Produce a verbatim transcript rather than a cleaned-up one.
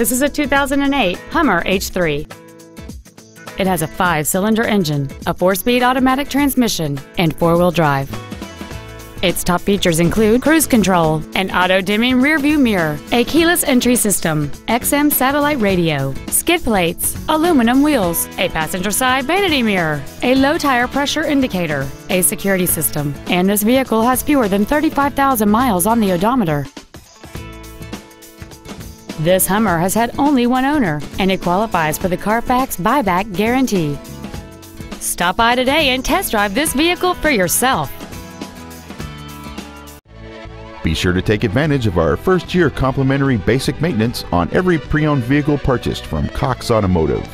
This is a two thousand eight Hummer H three. It has a five-cylinder engine, a four-speed automatic transmission, and four-wheel drive. Its top features include cruise control, an auto-dimming rear-view mirror, a keyless entry system, X M satellite radio, skid plates, aluminum wheels, a passenger-side vanity mirror, a low-tire pressure indicator, a security system, and this vehicle has fewer than thirty-five thousand miles on the odometer. This Hummer has had only one owner, and it qualifies for the Carfax buyback guarantee. Stop by today and test drive this vehicle for yourself. Be sure to take advantage of our first year complimentary basic maintenance on every pre-owned vehicle purchased from Cox Automotive.